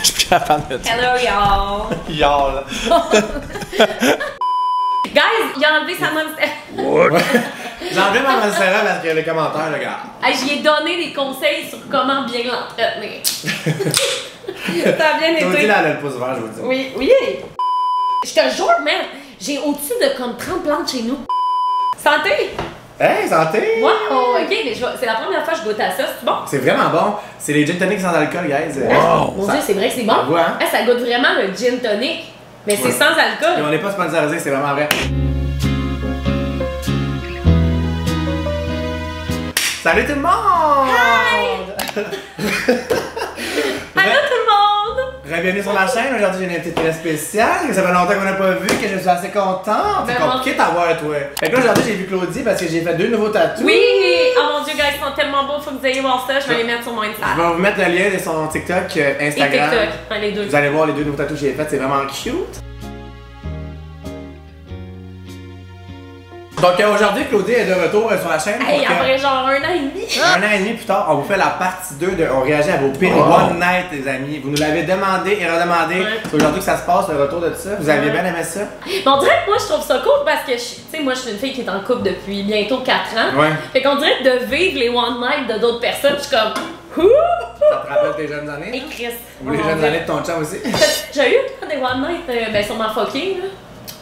Je suis plus capable de dire. Hello, y'all. Y'all. Guys, il a enlevé sa monstera. What? J'ai enlevé ma monstera parce que le commentaire, le gars. Ah, j'y ai donné des conseils sur comment bien l'entretenir. Ça a bien été. Je vous dis, là, elle a le pouce vert, je vous dis. Oui, oui. Je te jure, man, j'ai au-dessus de comme 30 plantes chez nous. Santé! Hey, santé! Wow, ok, mais c'est la première fois que je goûte à ça, c'est bon? C'est vraiment bon. C'est les gin tonic sans alcool, guys. Wow! Mon Dieu, c'est vrai que c'est bon. Ah, ça goûte vraiment le gin tonic, mais c'est sans alcool. Et on n'est pas sponsorisé, c'est vraiment vrai. Salut tout le monde! Hi! Allô tout le monde! Bienvenue sur la chaîne, aujourd'hui j'ai une invitée très spéciale, que ça fait longtemps qu'on n'a pas vu, que je suis assez contente. C'est compliqué à voir toi. Fait que là aujourd'hui j'ai vu Claudie parce que j'ai fait 2 nouveaux tatous. Oui! Oh mon Dieu, guys, ils sont tellement beaux, faut que vous ayez voir ça, je vais les mettre sur mon Instagram. Je vais vous mettre le lien de son TikTok, Instagram. Et TikTok, enfin, les deux. Vous allez voir les 2 nouveaux tatous que j'ai fait, c'est vraiment cute. Donc aujourd'hui, Claudie est de retour sur la chaîne. Hey, après genre 1 an et demi. 1 an et demi plus tard, on vous fait la partie 2 de On réagit à vos pires One Night, les amis. Vous nous l'avez demandé et redemandé. C'est aujourd'hui que ça se passe, le retour de ça. Vous aviez bien aimé ça? Bon, on dirait que moi, je trouve ça cool parce que, tu sais, moi, je suis une fille qui est en couple depuis bientôt 4 ans. Ouais. Fait qu'on dirait de vivre les One Night de d'autres personnes, je suis comme... Ça te rappelle tes jeunes années? Et Chris. Ou les jeunes années de ton chat aussi. J'ai eu des One Night, ben sûrement fucking, là.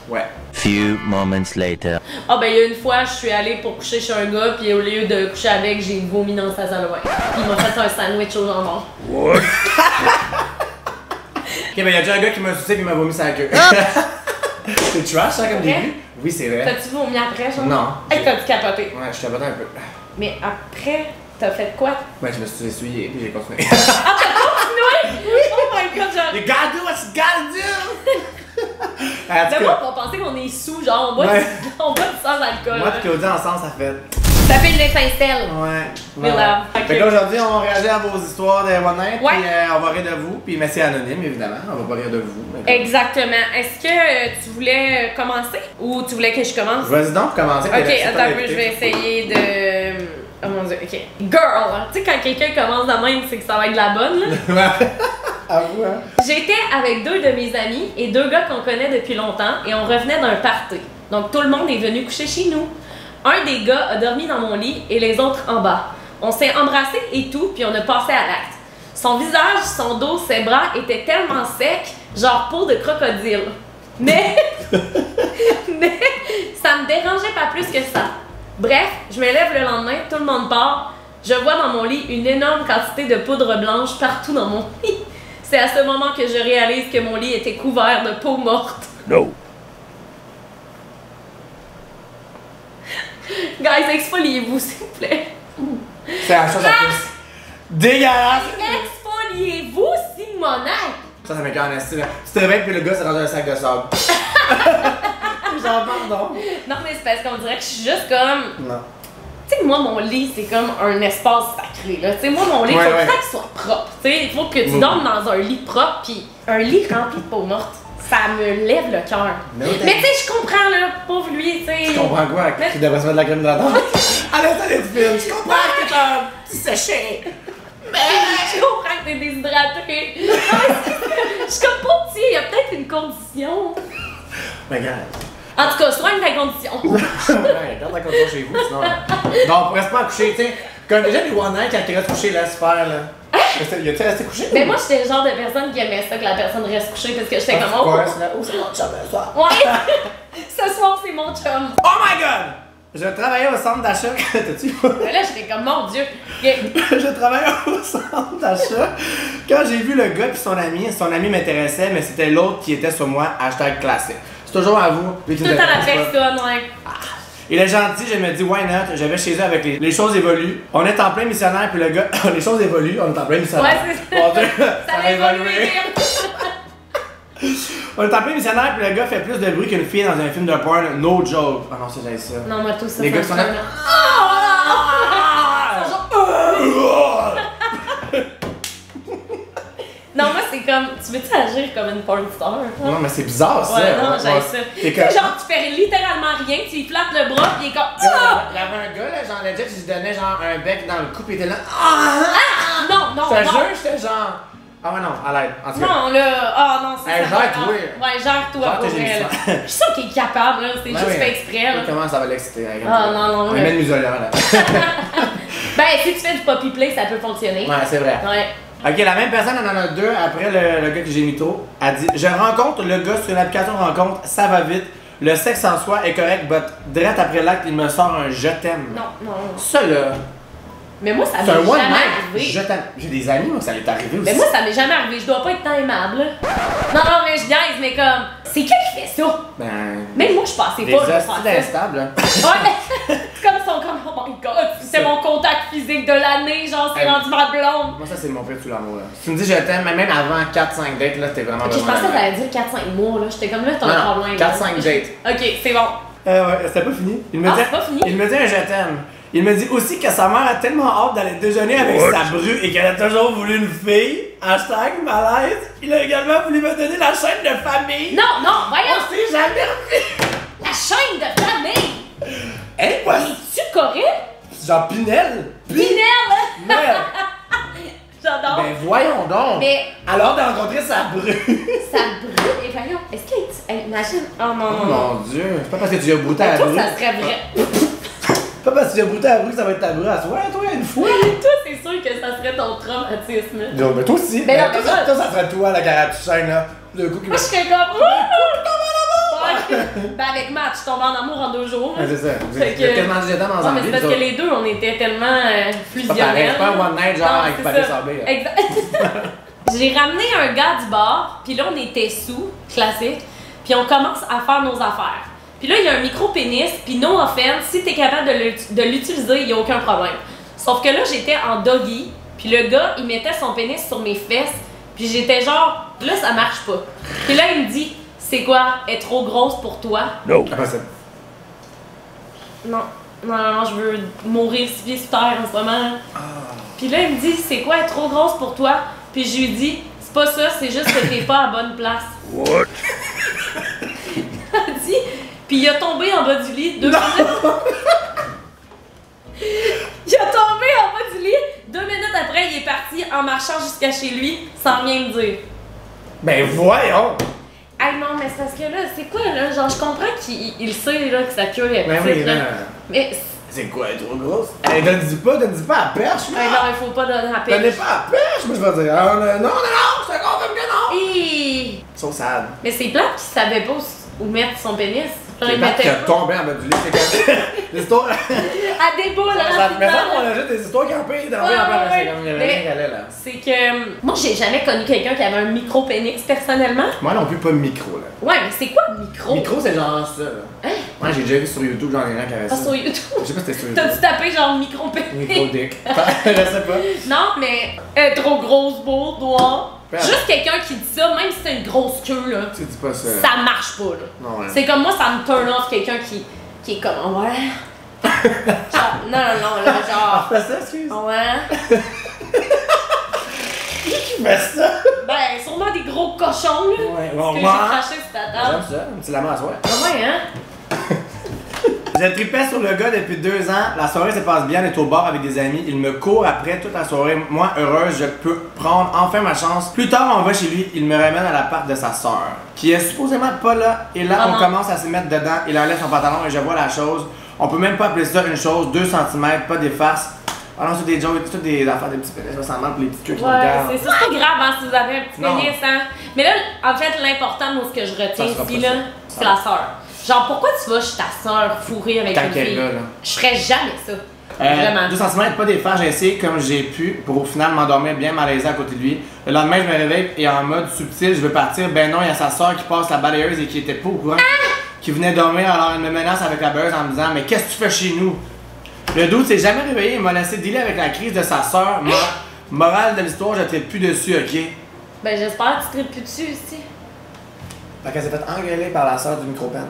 Ouais. Few moments later. Ah ben il y a une fois, je suis allée pour coucher chez un gars, puis au lieu de coucher avec, j'ai vomi dans sa salle de bain. Il m'a fait un sandwich au jambon. What? Ok, ben il y a déjà un gars qui m'a sucé puis il m'a vomi sa queue. C'est trash ça comme début? Oui, c'est vrai. T'as-tu vomi après, genre? Non. Hey, t'as-tu capoté? Ouais, je capotais un peu. Mais après, t'as fait quoi? Ouais, je me suis essuyé puis j'ai continué. Ah, t'as continué? Oui! Oh my god, genre. You gotta do what you gotta do! D'abord, on pensait qu'on est sous, genre on boit du sans alcool. Moi, Claudie, ensemble, ça fait. Ça fait une étincelle. Ouais. Voilà. Fait que là, aujourd'hui, on réagit à vos histoires de One Night. Puis on va rire de vous. Puis, mais c'est anonyme, évidemment. On va pas rire de vous. Exactement. Est-ce que tu voulais commencer ou tu voulais que je commence? Vas-y donc, commencer. Ok, attends un peu, je vais essayer de. Oh mon Dieu, ok. Girl! Tu sais, quand quelqu'un commence de même, c'est que ça va être de la bonne, là. J'étais avec 2 de mes amis et 2 gars qu'on connaît depuis longtemps et on revenait d'un party. Donc tout le monde est venu coucher chez nous. Un des gars a dormi dans mon lit et les autres en bas. On s'est embrassés et tout, puis on a passé à l'acte. Son visage, son dos, ses bras étaient tellement secs, genre peau de crocodile. Mais ça me dérangeait pas plus que ça. Bref, je me lève le lendemain, tout le monde part. Je vois dans mon lit une énorme quantité de poudre blanche partout dans mon lit. C'est à ce moment que je réalise que mon lit était couvert de peau morte. No. Guys, exfoliez-vous, s'il vous plaît. C'est la chose à plus. Dégueulasse! Exfoliez-vous, Simonac! Ça m'écoeure en esti, là. Tu te réveilles, puis le gars, c'est dans un sac de sable. Genre, pardon. Non, mais c'est parce qu'on dirait que je suis juste comme... Non. Tu sais, moi, mon lit, c'est comme un espace sacré, là. Tu sais, moi, mon lit, faut que ça soit propre. Tu sais, il faut que tu dormes dans un lit propre, puis un lit rempli de peau morte, ça me lève le cœur. Mais tu sais, je comprends, là, pauvre lui, tu sais. Tu comprends quoi? Tu devrais se mettre de la crème de la dent. Allez, allez, tu filmes. Je comprends que t'es un petit séché. Mais je comprends que t'es déshydraté. Je suis comme pauvre, tu sais, il y a peut-être une condition. Mais regarde. En tout cas, soigne ta condition. Ouais, garde la condition chez vous, sinon. Non, on pourrait pas coucher, tu sais. Comme déjà les One Night, quand tu restes couché, laisse faire, là. Il a-tu resté couché? Mais moi, j'étais le genre de personne qui aimait ça, que la personne reste couchée, parce que j'étais comme oh. Oh, c'est mon chum ce soir. Ouais! Ce soir, c'est mon chum. Oh my god! Je travaillais au centre d'achat. T'as-tu vu? Là, j'étais comme mon Dieu. Je travaillais au centre d'achat. Quand j'ai vu le gars et son ami m'intéressait, mais c'était l'autre qui était sur moi, hashtag classique. C'est toujours à vous. Tout à la personne, ouais. Il est gentil, je me dis, why not? J'avais chez eux avec les choses évoluent. On est en plein missionnaire, puis le gars, les choses évoluent, on est en plein missionnaire. Ouais, c'est ça. Ça va évoluer. On est en plein missionnaire, puis le gars fait plus de bruit qu'une fille dans un film de porn, no joke. Ah non, c'est ça. Non, moi, tout ça. Les gars qui sont là. Non, moi, c'est comme. Tu veux-tu agir comme une porn star? Hein? Non, mais c'est bizarre ça! Ouais, non, j'ai ça. C'est comme... genre, tu fais littéralement rien, tu lui flattes le bras, pis il est comme. Ah! Il y avait un gars, là, genre, legit, je lui donnais genre un bec dans le cou, pis il était là. Ah! Non, non, non! Je te jure, j'étais genre. Ah ouais, non, à l'aide. Non, là, ah oh, non, c'est ça. Gère-toi. Ouais, gère-toi pour elle. Je suis sûre qu'il est capable, là, c'est juste fait exprès. Comment ça va l'exciter? Ah non, non, non. Mets le museau là. Ben, si tu fais du poppy play, ça peut fonctionner. Ouais, c'est vrai. Ouais. Ok, la même personne, on en a deux après le gars que j'ai mis trop. Elle dit: je rencontre le gars sur l'application rencontre, ça va vite. Le sexe en soi est correct, but direct après l'acte, il me sort un je t'aime. Non, non, non. Ça là. Mais moi, ça m'est jamais arrivé. Je t'aime. J'ai des amis, moi, ça m'est arrivé aussi. Mais moi, ça m'est jamais arrivé. Je dois pas être tant aimable. Non, non, mais je niaise, mais comme. C'est qui fait ça? Ben. Même moi, je passais pas. C'est instable. Ouais, c'est comme son comme. Oh my god, c'est mon contact physique de l'année, genre, c'est rendu ma blonde. Moi, ça, c'est mon pire tout l'amour, là. Tu me dis, je t'aime, mais même avant 4-5 dates, là, c'était vraiment. Ok, je pensais que t'allais dire 4-5 mois, là. J'étais comme là, t'as un problème. 4-5 dates. Ok, c'est bon. Ouais, c'était pas fini. Il me dit. C'est pas fini. Il me dit un je t'aime. Il me dit aussi que sa mère a tellement hâte d'aller déjeuner avec sa bru et qu'elle a toujours voulu une fille. Hashtag malaise. Il a également voulu me donner la chaîne de famille. Non, non, voyons. On s'est jamais revu. La chaîne de famille. Hey, quoi? Es-tu correct? Genre Pinel. Pinel. J'adore. Ben voyons donc. Mais alors de rencontrer sa bru. Sa bru. Et voyons, est-ce qu'elle imagine? Oh non. Oh mon dieu. C'est pas parce que tu as brouté à la bru. Ça serait vrai. Pas parce que j'ai brouté à la rue que ça va être ta brue à soi, toi, une fois! Toi, c'est sûr que ça serait ton traumatisme. Non, mais toi aussi! Mais non, toi, ça serait toi, la caratuchaine, là. Le coup qui... Moi, je fais comme... Ouh! Tombe en amour! Ben, avec Matt, je tombe en amour en 2 jours. Ouais, c'est ça. Fait que... tellement de temps dans un mais c'est parce que les deux, on était tellement fusionnels. C'est pas one night, genre, avec Patrick Sablé. Exact. J'ai ramené un gars du bar, pis là, on était sous, classique, pis on commence à faire nos affaires. Puis là, il y a un micro-pénis, puis no offense, si t'es capable de l'utiliser, il n'y a aucun problème. Sauf que là, j'étais en doggy, puis le gars, il mettait son pénis sur mes fesses, puis j'étais genre, là, ça marche pas. Puis là, il me dit, c'est quoi, elle est trop grosse pour toi? Non. Non, non, non, je veux mourir 6 pieds sous terre en ce moment. Puis là, il me dit, c'est quoi, elle est trop grosse pour toi? Puis je lui dis, c'est pas ça, c'est juste que t'es pas à bonne place. What? Elle dit... Pis il a tombé en bas du lit 2 minutes. Il a tombé en bas du lit 2 minutes après, il est parti en marchant jusqu'à chez lui sans rien me dire. Ben voyons! Ah non, mais c'est parce que là, c'est quoi là? Genre, je comprends qu'il sait là, que sa queue est petite. Mais c'est quoi, elle est trop grosse? Elle donne-y pas à perche, moi! Non, il faut pas donner à perche. Donnez pas à perche, moi je vais dire. Non, non, non, je te confirme que non! Ils sont sad. Mais c'est plate qu'il savait pas où mettre son pénis. C'est pas qu'il a tombé en bas du lit, c'est comme des histoires... À des boules, hein! Mais ça, on a juste des histoires qui ont payé dans le là. C'est que... Moi, j'ai jamais connu quelqu'un qui avait un micro-pénis, personnellement. Moi non plus, pas micro, là. Ouais, mais c'est quoi, micro? Micro, c'est genre ça, là. Hein? Moi, j'ai déjà vu sur YouTube, genre, les gens qui avaient ça. Sur YouTube? Je sais pas si c'était sur YouTube. T'as-tu tapé, genre, micro-pénis? Micro-dick. Je sais pas. Non, mais... Trop grosse boule, doigt. Juste quelqu'un qui dit ça, même si t'as une grosse queue, là, tu dis pas ça. Ça marche pas, là. Ouais. C'est comme moi, ça me turn off quelqu'un qui est comme, oh, ouais. Genre, non, non, non, là, genre. Fais ça, excuse. Ouais. Qui fait ça? Ben, sûrement des gros cochons, là. Ouais, bon, que j'ai craché sur ta table. J'aime ça, un petit lament à soir. Ouais, hein? Je tripais sur le gars depuis 2 ans, la soirée se passe bien, on est au bar avec des amis, il me court après toute la soirée, moi heureuse, je peux prendre enfin ma chance. Plus tard on va chez lui, il me ramène à l'appart de sa sœur, qui est supposément pas là, et là on commence à se mettre dedans, il enlève son pantalon et je vois la chose, on peut même pas appeler ça une chose, 2 cm, pas des farces. Ah non, c'est des jokes, c'est des affaires de petits pénis, ça s'en manque les petites queues qui regardent. Ouais, c'est ça, c'est pas grave hein, si vous avez un petit pénis, hein. Mais là, en fait, l'important, moi, ce que je retiens ici, là, c'est la sœur. Genre, pourquoi tu vas chez ta soeur fourrer avec une fille? Je ferais jamais ça. Vraiment. 2 cm, pas des farces, j'ai essayé comme j'ai pu pour au final m'endormir bien malaisé à côté de lui. Le lendemain, je me réveille et en mode subtil, je veux partir. Ben non, il y a sa soeur qui passe la balayeuse et qui était pas au courant, qui venait dormir. Alors elle me menace avec la balayeuse en me disant, mais qu'est-ce que tu fais chez nous? Le doute s'est jamais réveillé et m'a laissé dealer avec la crise de sa soeur. Moi, morale de l'histoire, je tripe plus dessus, ok? Ben j'espère que tu tripes plus dessus aussi. Fait qu'elle s'est fait engueuler par la soeur du micro-pen.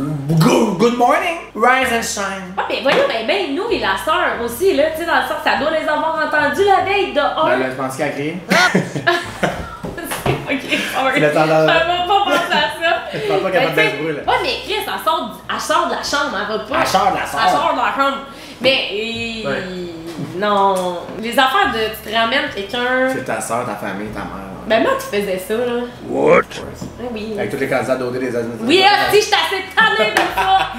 Good morning! Rise and shine! Ouais, mais voyons, ben nous et la soeur aussi, là, tu sais, dans le sens, ça doit les avoir entendus la veille de 1. Ben là, je pense qu'elle a crié. Ok, sorry. Ça va pas penser à ça. Je pense pas qu'elle va faire du bruit, là. Ouais, mais Chris, elle sort de la chambre, elle va pas. Elle sort de la chambre. Mais. Ouais. Non. Les affaires de tu te ramènes quelqu'un. C'est ta soeur, ta famille, ta mère. Ben moi, tu faisais ça, là. What? Oui. Avec toutes les candidats d'Odé des années. Oui, si je suis assez tannée de ça.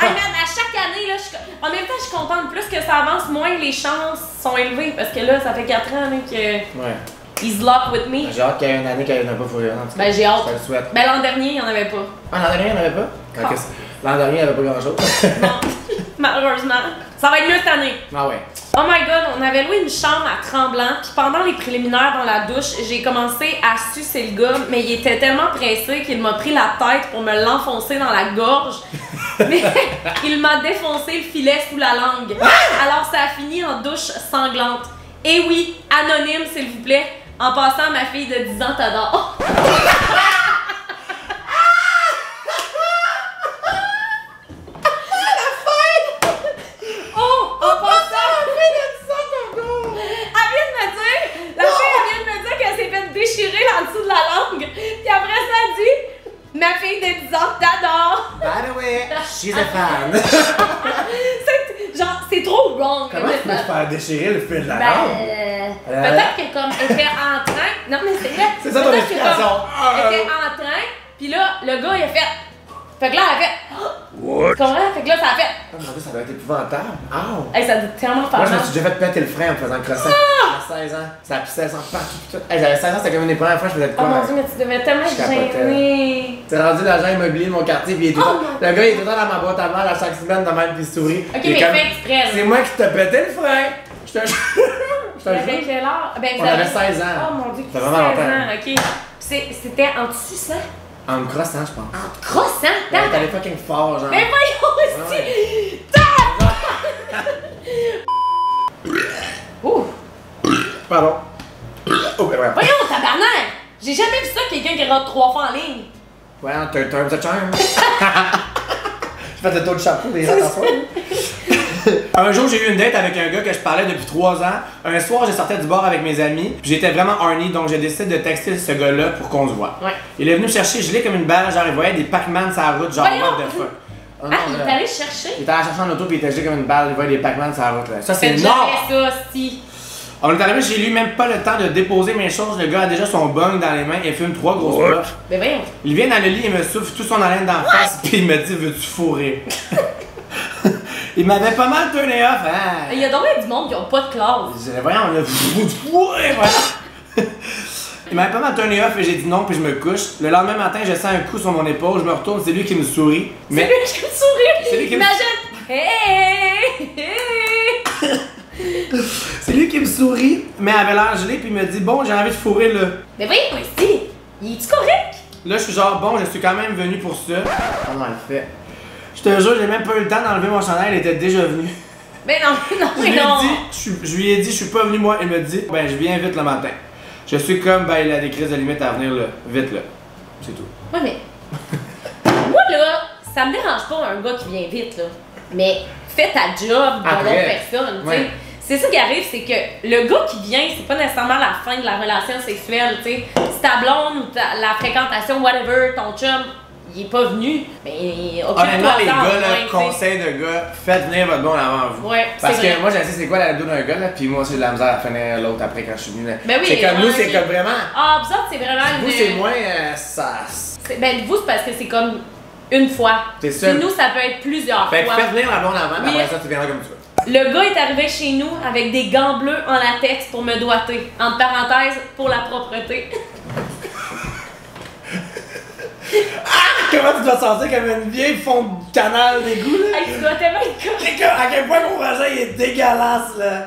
Hey man, à chaque année, là, en même temps, je suis contente. Plus que ça avance, moins les chances sont élevées. Parce que là, ça fait 4 ans là, que. Ouais. He's locked with me. J'ai hâte qu'il y ait une année qu'il n'y en a pas pour rien. Ben j'ai hâte. Je te le souhaite. Ben l'an dernier, il n'y en avait pas. Ah, l'an dernier, il n'y en avait pas? Oh. L'an dernier, il n'y avait pas grand-chose. Non, malheureusement. Ça va être mieux cette année. Ah ouais. Oh my god, on avait loué une chambre à Tremblant. Puis pendant les préliminaires dans la douche, j'ai commencé à sucer le gars. Mais il était tellement pressé qu'il m'a pris la tête pour me l'enfoncer dans la gorge. Mais il m'a défoncé le filet sous la langue. Alors ça a fini en douche sanglante. Et oui, anonyme s'il vous plaît. En passant, ma fille de 10 ans t'adore. She's a fan! Genre, c'est trop wrong! Comment tu peux te faire déchirer le fil de la langue? Peut-être que comme elle était en train. Non, mais c'est vrai! C'est ça ton explication! Elle était en train, pis là, le gars il a fait. Fait que là, elle a fait. What? Tu comprends? Fait que là, ça a fait. Oh mon dieu, ça doit être épouvantable! Oh! Hey, ça doit tellement faire mal! Moi, je me suis déjà fait péter le frein en me faisant crosser. À 16 ans, ça pissait sans partout. Hey, j'avais 16 ans, c'était comme une des premières fois que je faisais de quoi? Oh mon dieu, mais tu devais tellement être gênée! T'es rendu l'agent immobilier de mon quartier, pis il est tout le temps. Le gars, il est tout le temps dans ma boîte à mal à chaque semaine, dans ma même pis souris. Ok, mais fais exprès! C'est moi qui te pétais le frein! Je te jure! Je te jure! Quelle heure? Ben, on avait 16 ans! Oh mon dieu, ça fait vraiment longtemps! Ok! C'était en dessus, ça? En me crossant, je pense. En te crossant? Ouais, t'allais fucking fort, genre. Mais voyons aussi! Tape! Ouh! Pardon. Oh, ben ouais. Voyons, tabarnak! J'ai jamais vu ça, quelqu'un qui rentre 3 fois en ligne. Ouais, well, third time's a charm. J'ai fait le tour du chapeau des gens parfois. Un jour, j'ai eu une date avec un gars que je parlais depuis 3 ans. Un soir, j'ai sorti du bar avec mes amis. J'étais vraiment horny, donc j'ai décidé de texter ce gars-là pour qu'on se voit. Ouais. Il est venu me chercher, gelé comme une balle, genre il voyait des Pac-Man sur la route, genre what the fuck. Ah, il est allé chercher? Il était allé chercher en auto puis il était gelé comme une balle, il voyait des Pac-Man sur la route. Là. Ça, c'est énorme! On est arrivé chez lui, même pas le temps de déposer mes choses. Le gars a déjà son bong dans les mains et fume 3 grosses puffs. Ben voyons. Il vient dans le lit et me souffle tout son haleine d'en face puis il me dit « Veux-tu fourrer? » Il m'avait pas mal turné off, hein! Il y a donc du monde qui ont pas de classe! J'ai voyons, on a Il m'avait pas mal turné off et j'ai dit non, puis je me couche. Le lendemain matin, je sens un coup sur mon épaule, je me retourne, c'est lui qui me sourit. Mais... C'est lui qui me sourit! C'est lui qui me sourit! Hey! C'est lui qui me sourit, mais avait l'air gelé, puis il me dit bon, j'ai envie de fourrer là. Mais voyez, moi ici! Il est-tu correct? Là, je suis genre bon, je suis quand même venu pour ça. Comment elle fait? Je te jure, j'ai même pas eu le temps d'enlever mon chandail, il était déjà venu. Mais non, non, mais non! Je lui ai dit, je suis pas venu moi, il me dit, ben je viens vite le matin. Je suis comme, ben il a des crises de limite à venir là, vite là. C'est tout. Ouais, mais. Moi là, ça me dérange pas un gars qui vient vite là. Mais fais ta job dans l'autre personne, tu sais. Ouais. C'est ça qui arrive, c'est que le gars qui vient, c'est pas nécessairement la fin de la relation sexuelle, tu sais. Si ta blonde, la fréquentation, whatever, ton chum. Il est pas venu, mais ok. Honnêtement, les gars, là, conseil de gars, faites venir votre bon avant vous. Ouais, parce que moi, je sais c'est quoi la dos d'un gars, là, puis moi aussi, j'ai de la misère à finir l'autre après quand je suis venu. Ben oui, c'est comme nous, c'est comme vraiment. Ah, vous autres, c'est vraiment. Vous, c'est moins. Ça. Ben, vous, c'est parce que c'est comme une fois. C'est ça. Nous, ça peut être plusieurs fois. Faites venir la blonde avant, après ça, tu viendras comme tu veux. Le gars est arrivé chez nous avec des gants bleus en latex pour me doigter. Entre parenthèses, pour la propreté. Ah! Comment tu dois sentir comme une vieille fond de canal d'égout là? Hey, tu dois tellement être con! À quel point mon vagin il est dégueulasse là!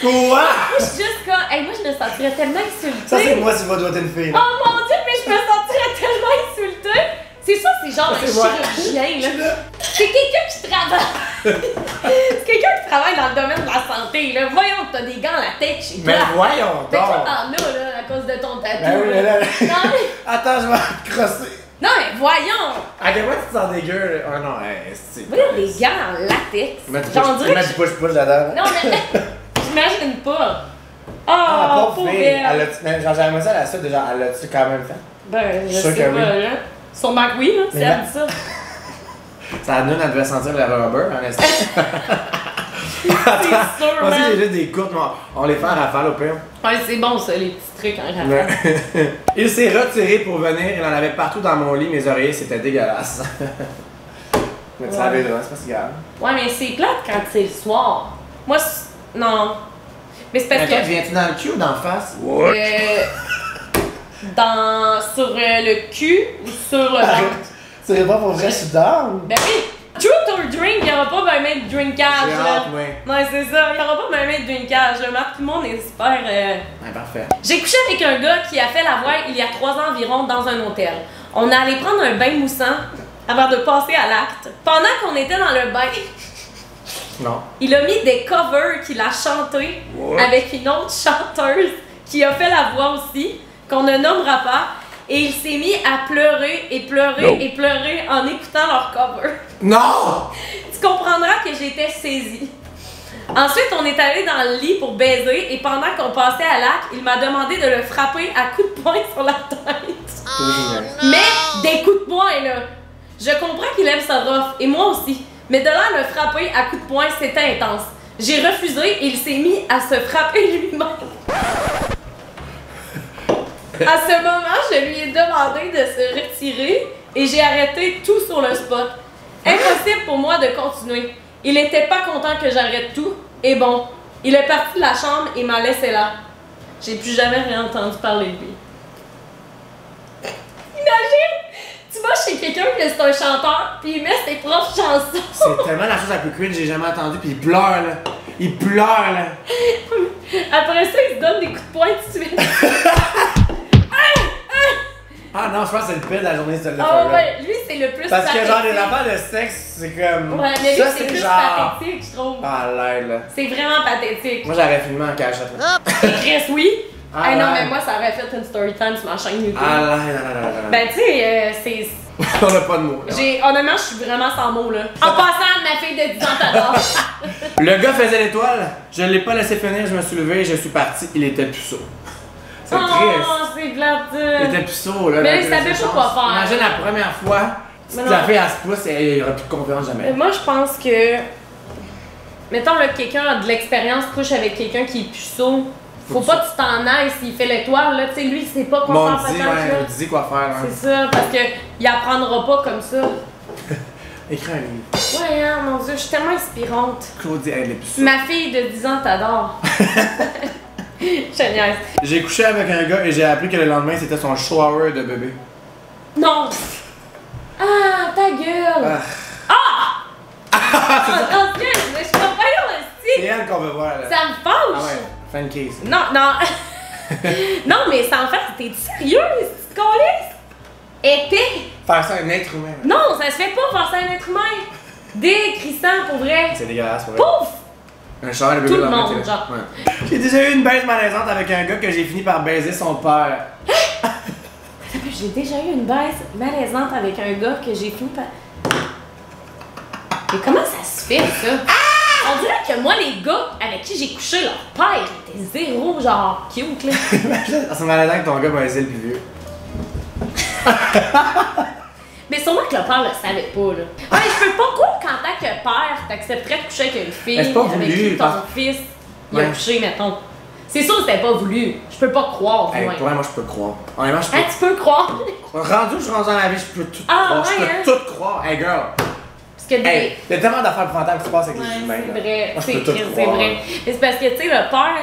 Quoi? Moi je suis juste comme. Hey, moi je me sentirais tellement insultée! Ça c'est moi si tu vas doigter une fille! Là. Oh mon dieu, mais je me sentirais tellement insultée! C'est ça, c'est genre un chirurgien là! C'est quelqu'un qui travaille! C'est quelqu'un qui travaille dans le domaine de la santé là! Voyons que t'as des gants à la tête chez toi! Mais voyons! T'es quoi t'en as là à cause de ton tatou? Ben oui, là, là. Non, mais... Attends, je vais crosser! Non, mais voyons! À quel point tu te sens dégueu? Oh non, c'est. Voyons les gars en latex! J'en dirais. Tu mets du push-push là-dedans. Non, mais. J'imagine pas! Oh, pauvre fille! Genre, j'aimerais ça la suite, déjà, elle l'a-tu quand même fait? Ben, je sais pas, là. Sûrement que oui, là, si elle dit ça. Ça donne, elle devait sentir le rubber, en instant. C'est sûr, man. J'ai juste des courtes, on les fait à rafale au pire. Ouais, c'est bon ça, les petits trucs en rafale. Il s'est retiré pour venir, il en avait partout dans mon lit, mes oreillers, c'était dégueulasse. Mais tu savais, c'est pas si grave. Ouais, mais c'est plate quand c'est le soir. Moi, non. Mais c'est parce que... viens-tu dans le cul ou dans le face? Sur le cul ou sur le ventre? Tu réponds pour vrai, tu dors? Ben oui! Truth or drink, il n'y aura pas même de drinkage. Ouais, c'est ça, il n'y aura pas même de drinkage. Marc, tout le monde est super. Ouais, parfait. J'ai couché avec un gars qui a fait la voile il y a 3 ans environ dans un hôtel. On allait prendre un bain moussant avant de passer à l'acte. Pendant qu'on était dans le bain, il a mis des covers qu'il a chanté avec une autre chanteuse qui a fait la voix aussi, qu'on ne nommera pas. Et il s'est mis à pleurer et pleurer et pleurer en écoutant leur cover. Non! Tu comprendras que j'étais saisie. Ensuite, on est allé dans le lit pour baiser et pendant qu'on passait à l'acte, il m'a demandé de le frapper à coups de poing sur la tête. Oh, mais des coups de poing, là. Je comprends qu'il aime ça rough et moi aussi. Mais de là, le frapper à coups de poing, c'était intense. J'ai refusé et il s'est mis à se frapper lui-même. À ce moment, je lui ai demandé de se retirer et j'ai arrêté tout sur le spot. Impossible pour moi de continuer. Il n'était pas content que j'arrête tout et bon, il est parti de la chambre et m'a laissé là. J'ai plus jamais rien entendu parler de lui. Imagine, tu vas chez quelqu'un que c'est un chanteur puis il met ses propres chansons. C'est tellement la chose la plus cruelle que j'ai jamais entendue puis il pleure là. Il pleure là. Après ça, il se donne des coups de poing tout de suite. Ah non, je pense que c'est le pire de la journée de le faire. Ah ouais, lui c'est le plus. Parce que genre les affaires de sexe, c'est comme. Ouais, mais lui c'est plus genre... pathétique, je trouve. Ah l'air là. C'est vraiment pathétique. Moi j'aurais filmé en cachette. Chris, oui. Ah hey, non, mais moi ça aurait fait une story time sur ma chaîne YouTube. Ah là, ben tu sais, c'est. On a pas de mots. Honnêtement, je suis vraiment sans mots là. En passant, ma fille de 10 ans t'adore. Le gars faisait l'étoile, je l'ai pas laissé finir, je me suis levé, je suis parti, il était puceau. C'est triste. C'est plate. Il était puceau là. Mais il savait pas quoi faire. Imagine la première fois, si tu la fais à ce pouce, il n'y aura plus de confiance jamais. Moi je pense que, mettons là, quelqu'un a de l'expérience, couche avec quelqu'un qui est puceau, faut pas que tu t'en ailles s'il fait l'étoile là, tu sais lui il sait pas quoi faire. On dit quoi faire. C'est ça, parce qu'il apprendra pas comme ça. Écris un livre. Ouais, hein, mon dieu, je suis tellement inspirante. Claudie, elle est puceau. Ma fille de 10 ans t'adore. Génial. J'ai couché avec un gars et j'ai appris que le lendemain c'était son shower de bébé. Non! Ah, ta gueule! Ah! Ah! Oh, je suis pas là aussi! C'est elle qu'on veut voir là. Ça me fâche! Ah ouais, fan case. Non, non! Non, mais sans faire, t'es sérieux, c'est calice? Épais! Faire ça à un être humain. Là. Non, ça se fait pas faire ça à un être humain! Décrissant pour vrai! C'est dégueulasse pour vrai. Pouf! Un shower de bébé. Tout le monde, genre. Ouais. J'ai déjà eu une baise malaisante avec un gars que j'ai fini par baiser son père. J'ai déjà eu une baise malaisante avec un gars que j'ai fini par... Mais comment ça se fait, ça? Ah! On dirait que moi, les gars avec qui j'ai couché, leur père était zéro, genre, cute, là. C'est malaisant que ton gars baisait le plus vieux. Mais sûrement que le père le savait pas, là. Ouais, je peux pas croire qu'en tant que père, t'accepterais de coucher avec une fille, avec qui ton fils il a couché, mettons. C'est sûr que c'était pas voulu. Je peux pas croire, du moins. Moi, je peux croire. Honnêtement, je peux. Ah, tu peux croire? Rendu, je rentre dans la vie, je peux tout croire. Je peux tout croire. Hey, girl. Parce que il y a tellement d'affaires fantômes qui se passent avec les humains. C'est vrai. C'est vrai. Mais c'est parce que, tu sais, le père.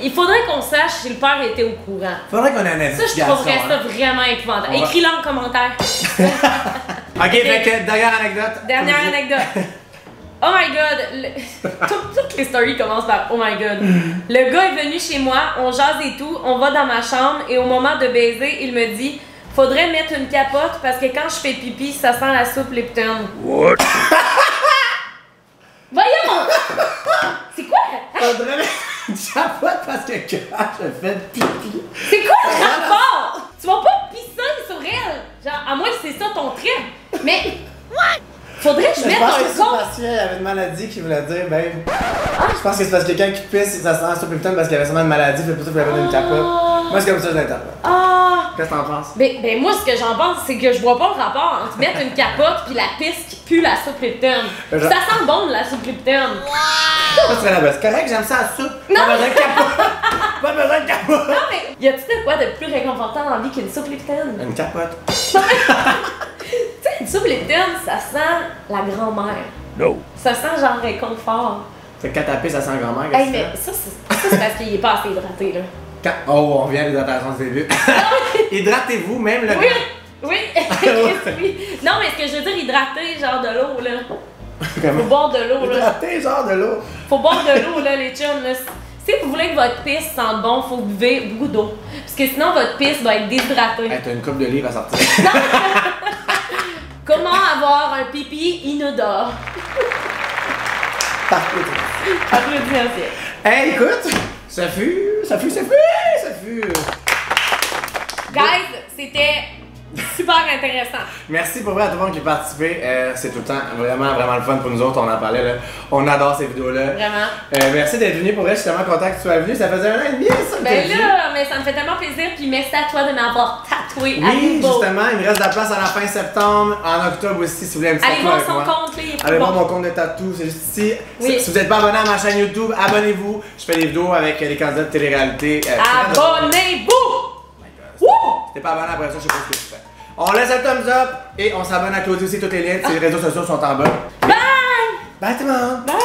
Il faudrait qu'on sache si le père était au courant. Faudrait qu'on ait un avis. Ça, je trouverais ça vraiment épouvantable. Écris-le en commentaire. Ok, fait que dernière anecdote. Dernière anecdote. Oh my god. Toutes les stories commencent par oh my god. Le gars est venu chez moi, on jase et tout, on va dans ma chambre et au moment de baiser, il me dit faudrait mettre une capote parce que quand je fais pipi, ça sent la soupe Lipton. What? Voyons! C'est quoi? Faudrait... J'avoue parce que quand je fais pipi. C'est quoi le rapport? Tu vas pas pisser sur elle. Genre, à moins que c'est ça ton trip. Mais. What? Faudrait que je mette un compte. Je pense que il y avait une maladie qui voulait dire, ben. Ah, je pense que c'est parce que quand il pisse, ça sent sur le temps parce qu'il y avait sûrement une maladie, c'est pour ça qu'il voulait mettre une capote. Moi, c'est comme ça que je l'interprète. Ah! Qu'est-ce que t'en penses? Ben, moi, ce que j'en pense, c'est que je vois pas le rapport entre mettre une capote pis la pisse qui pue la soupe Lipton. Ça sent bon, la soupe Lipton. Wow! Ça serait la base. Correct, j'aime ça à ça. Non. Pas besoin de capote. Pas besoin de capote. Non, mais y a-t-il quoi de plus réconfortant dans la vie qu'une soupe Lipton? Une capote. Tu sais, une soupe Lipton, ça sent la grand-mère. No. Ça sent genre réconfort. Fait que quand t'as tapé, ça sent grand-mère. Hey, mais ça c'est parce qu'il est pas assez hydraté, là. Quand... Oh, on revient à l'hydratation des vues. Hydratez-vous même, là. Oui, oui. Non, mais ce que je veux dire, hydrater, genre de l'eau, là. Faut boire de l'eau, là. Hydrater, genre de l'eau. Faut boire de l'eau, là, les chums, là. Si vous voulez que votre pisse sente bon, faut buvez beaucoup d'eau. Parce que sinon, votre pisse va être déshydratée. Hey, t'as une coupe de livre à sortir. Comment avoir un pipi inodore? Applaudissements. Hey, écoute, ça fut. Guys, c'était super intéressant. Merci pour vrai à tout le monde qui a participé. C'est tout le temps vraiment, vraiment le fun pour nous autres. On en parlait là. On adore ces vidéos-là. Vraiment. Merci d'être venu pour vrai. Je suis tellement content que tu sois venu. Ça faisait 1 an et demi, ça. Ben là, mais ça me fait tellement plaisir. Puis merci à toi de m'avoir tatoué. Oui, justement. Il me reste de la place à la fin septembre, en octobre aussi, si vous voulez me tatouer. Allez voir son compte, les Allez voir mon compte de tatou. C'est juste ici. Oui. Si vous n'êtes pas abonné à ma chaîne YouTube, abonnez-vous. Je fais des vidéos avec les candidats de télé-réalité. Abonnez-vous! T'es pas abonné après ça, je sais pas ce que tu fais. On laisse un thumbs up et on s'abonne à Claudie aussi, toutes les liens, ses réseaux sociaux sont en bas. Bye! Bye tout le monde! Bye!